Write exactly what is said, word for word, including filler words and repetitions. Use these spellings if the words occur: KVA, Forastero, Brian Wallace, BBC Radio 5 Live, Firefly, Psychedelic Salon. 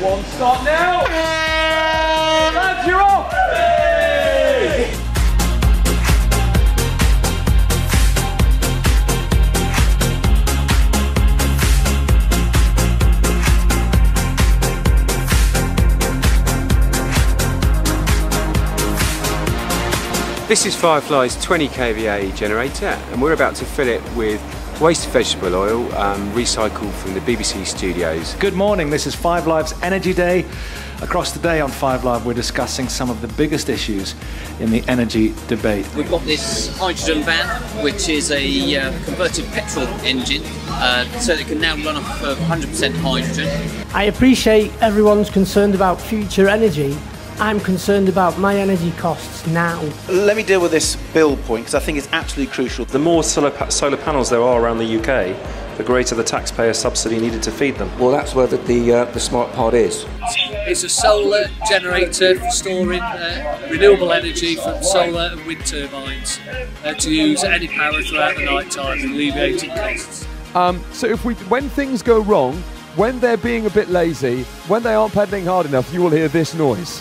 One start now. Lads, you're off. Hey! This is Firefly's twenty K V A generator, and we're about to fill it with waste vegetable oil um, recycled from the B B C studios. Good morning, this is Five Live's Energy Day. Across the day on Five Live we're discussing some of the biggest issues in the energy debate. We've got this hydrogen van, which is a uh, converted petrol engine, uh, so it can now run off of one hundred percent hydrogen. I appreciate everyone's concerned about future energy. I'm concerned about my energy costs now. Let me deal with this bill point, because I think it's absolutely crucial. The more solar, pa solar panels there are around the U K, the greater the taxpayer subsidy needed to feed them. Well, that's where the, the, uh, the smart part is. It's a solar generator for storing uh, renewable energy from solar and wind turbines uh, to use any power throughout the night time, alleviating costs. Um, so if we, when things go wrong, when they're being a bit lazy, when they aren't pedaling hard enough, you will hear this noise.